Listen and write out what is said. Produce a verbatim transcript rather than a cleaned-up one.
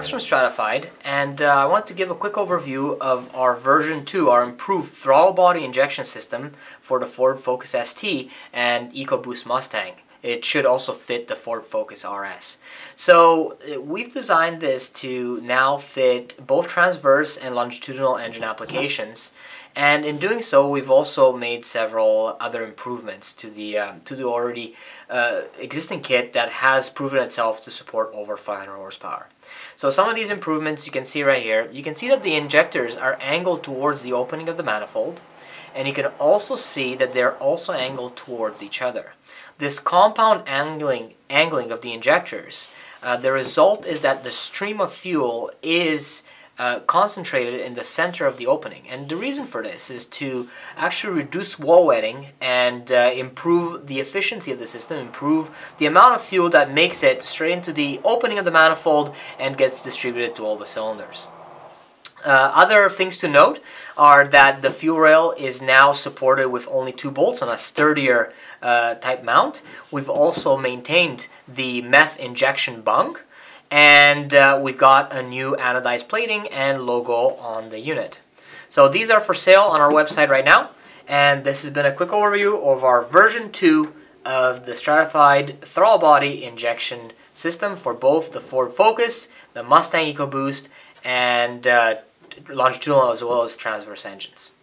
Alex from Stratified, and uh, I want to give a quick overview of our version two, our improved throttle body injection system for the Ford Focus S T and EcoBoost Mustang. It should also fit the Ford Focus R S. So we've designed this to now fit both transverse and longitudinal engine applications, and in doing so we've also made several other improvements to the um, to the already uh, existing kit that has proven itself to support over five hundred horsepower. So some of these improvements you can see right here. You can see that the injectors are angled towards the opening of the manifold, and you can also see that they're also angled towards each other. This compound angling, angling of the injectors, uh, the result is that the stream of fuel is uh, concentrated in the center of the opening. And the reason for this is to actually reduce wall wetting and uh, improve the efficiency of the system, improve the amount of fuel that makes it straight into the opening of the manifold and gets distributed to all the cylinders. Uh, other things to note are that the fuel rail is now supported with only two bolts on a sturdier uh, type mount. We've also maintained the meth injection bung, and uh, we've got a new anodized plating and logo on the unit. So these are for sale on our website right now, and this has been a quick overview of our version two of the Stratified throttle body injection system for both the Ford Focus, the Mustang EcoBoost, and uh, longitudinal as well as transverse engines.